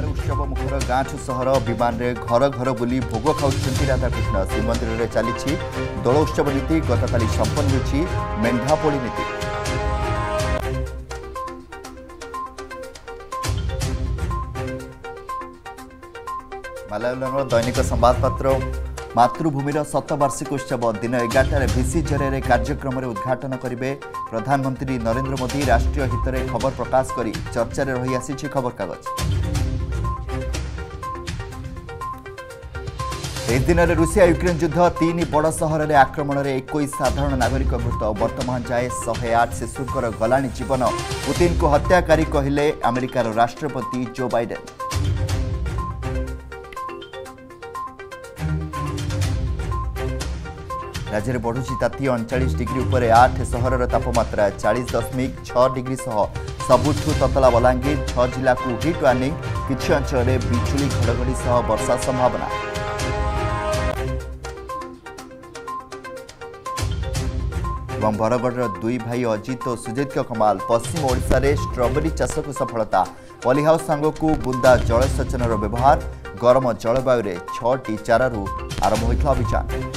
Car उत्सव मुखर गाँठ सहर विमान रे घर घर बुली भोग खाऊ राधाकृष्ण श्रीमंदिर में चली दोल उत्सव नीति गतकाली संपन्न होती मेंढापोड़ी नीति। मलयालम दैनिक संवादपत्र मातृभूमिर शतवार्षिक उत्सव दिन 11 भिसी जरिए कार्यक्रम उद्घाटन करेंगे प्रधानमंत्री नरेन्द्र मोदी। राष्ट्रीय हित में खबर प्रकाश कर चर्चा रही आसी खबरकागज। इस दिन रूसिया यूक्रेन युद्ध 3 बड़ सहर में आक्रमण में 21 साधारण नागरिक मृत। वर्तमान जाए 108 शिशुंर गलानी जीवन। पुतिन को हत्याकारी कहले अमेरिकार राष्ट्रपति जो बाइडेन। राज्य में बढ़ुची ताती 39 डिग्री उपर 8 सहर तापमात्रा 40.6 डिग्री सह सबुठू ततला बलांगीर 6 जिला को हिट वार्निंग। किसी अंचल में बिजुली घड़घड़ी सह वर्षा संभावना। एवं बरगढ़ दुई भाई अजित और सुजित कमाल पश्चिम ओडिशा रे स्ट्रॉबेरी चाष को सफलता। पॉलीहाउस सांग को बुंदा जलसेचन व्यवहार। गरम जलवायु 6 टी चारू आरंभ होता अभियान।